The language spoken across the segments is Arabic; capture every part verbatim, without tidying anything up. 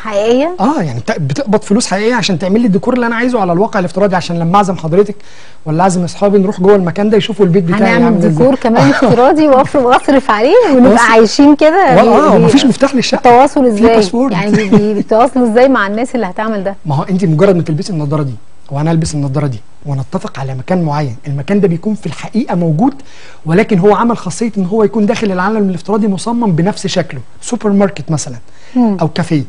حقيقيه؟ اه يعني بتقبض فلوس حقيقيه عشان تعمل لي الديكور اللي انا عايزه على الواقع الافتراضي، عشان لما اعزم حضرتك ولا اعزم اصحابي نروح جوه المكان ده يشوفوا البيت بتاعي. هنعمل ديكور كمان افتراضي واصرف عليه ونبقى عايشين كده. اه مفيش مفتاح للشقه. التواصل ازاي؟ يعني بيتواصلوا ازاي مع الناس اللي هتعمل ده؟ ما هو انت مجرد ما تلبسي النضاره دي وانا البس النضاره دي ونتفق على مكان معين، المكان ده بيكون في الحقيقه موجود، ولكن هو عمل خاصيه ان هو يكون داخل العالم الافتراضي مصمم بنفس شكله. سوبر ماركت مثلا او كافيه،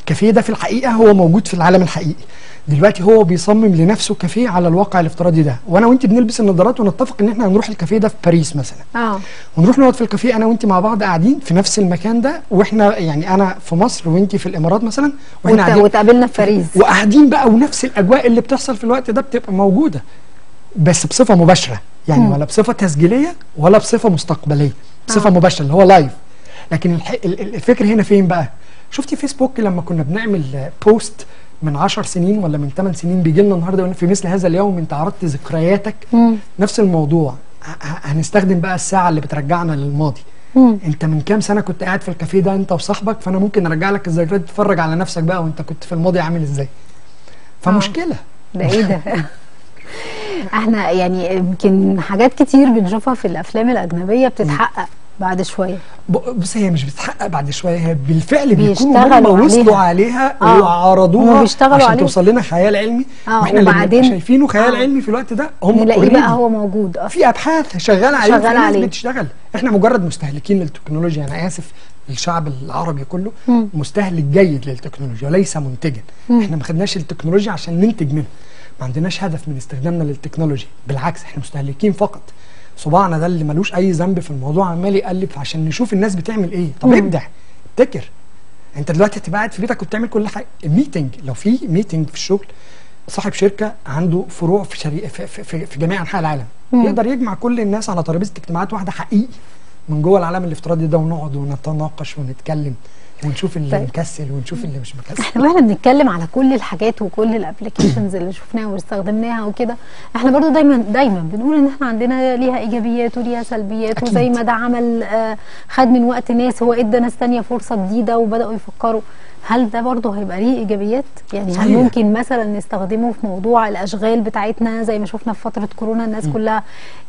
الكافيه ده في الحقيقه هو موجود في العالم الحقيقي، دلوقتي هو بيصمم لنفسه كافيه على الواقع الافتراضي ده، وانا وانت بنلبس النظارات ونتفق ان احنا هنروح الكافيه ده في باريس مثلا. اه ونروح نقعد في الكافيه انا وانت مع بعض قاعدين في نفس المكان ده، واحنا يعني انا في مصر وانت في الامارات مثلا، واحنا قاعدين وتقابلنا في باريس وقاعدين بقى، ونفس الاجواء اللي بتحصل في الوقت ده بتبقى موجوده، بس بصفه مباشره يعني م. ولا بصفه تسجيليه ولا بصفه مستقبليه، بصفه آه. مباشره اللي هو لايف. لكن الفكر هنا فين بقى؟ شفتي فيسبوك لما كنا بنعمل بوست من عشر سنين ولا من ثمان سنين، بيجي لنا النهارده يقول في مثل هذا اليوم انت عرضت ذكرياتك، مم. نفس الموضوع. هنستخدم بقى الساعه اللي بترجعنا للماضي. مم. انت من كام سنه كنت قاعد في الكافيه ده انت وصاحبك، فانا ممكن ارجع لك الذكريات، تتفرج على نفسك بقى وانت كنت في الماضي عامل ازاي. فمشكله ده ايه ده؟ احنا يعني يمكن حاجات كتير بنشوفها في الافلام الاجنبيه بتتحقق بعد شويه. بص هي مش بتتحقق بعد شويه، هي بالفعل بيكونوا هم وصلوا عليها آه. وعرضوها عشان توصل لنا خيال علمي، آه. واحنا اللي بنبقى شايفينه خيال آه. علمي في الوقت ده، هم نلاقيه بقى هو موجود اصلا في ابحاث شغاله عليه، شغال عليه بتشتغل. احنا مجرد مستهلكين للتكنولوجيا، انا اسف الشعب العربي كله م. مستهلك جيد للتكنولوجيا وليس منتجا. احنا ما خدناش التكنولوجيا عشان ننتج منها، ما عندناش هدف من استخدامنا للتكنولوجيا، بالعكس احنا مستهلكين فقط. صباعنا ده اللي ملوش اي ذنب في الموضوع عمال يقلب عشان نشوف الناس بتعمل ايه. طب ابدع، ابتكر. انت دلوقتي هتبقى قاعد في بيتك وبتعمل كل حاجه. الميتنج لو في ميتنج في الشغل، صاحب شركه عنده فروع في شري... في, في, في جميع انحاء العالم، مم. يقدر يجمع كل الناس على ترابيزه اجتماعات واحده حقيقي من جوه العالم الافتراضي ده، ونقعد ونتناقش ونتكلم ونشوف اللي طيب. مكسل ونشوف اللي مش مكسل. احنا واحنا بنتكلم على كل الحاجات وكل الابلكيشنز اللي شفناها واستخدمناها وكده، احنا برضو دايما دايما بنقول ان احنا عندنا ليها ايجابيات وليها سلبيات أكيد. وزي ما ده عمل آه خد من وقت ناس، هو ادى ناس ثانيه فرصه جديده وبداوا يفكروا. هل ده برضه هيبقى ليه ايجابيات؟ يعني هل ممكن مثلا نستخدمه في موضوع الاشغال بتاعتنا زي ما شفنا في فتره كورونا الناس م. كلها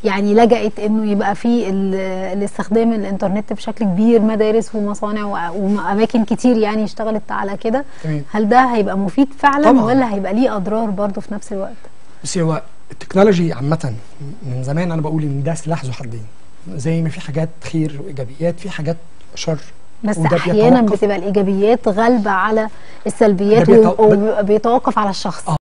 يعني لجأت انه يبقى في الاستخدام الانترنت بشكل كبير، مدارس ومصانع واماكن كتير يعني اشتغلت على كده. هل ده هيبقى مفيد فعلا طبعا. ولا هيبقى ليه اضرار برضه في نفس الوقت؟ بس هو التكنولوجي عامه من زمان انا بقول ان ده سلاح ذو حدين، زي ما في حاجات خير وايجابيات في حاجات شر، بس احيانا بتبقى الايجابيات غالبه على السلبيات وبيتوقف على الشخص.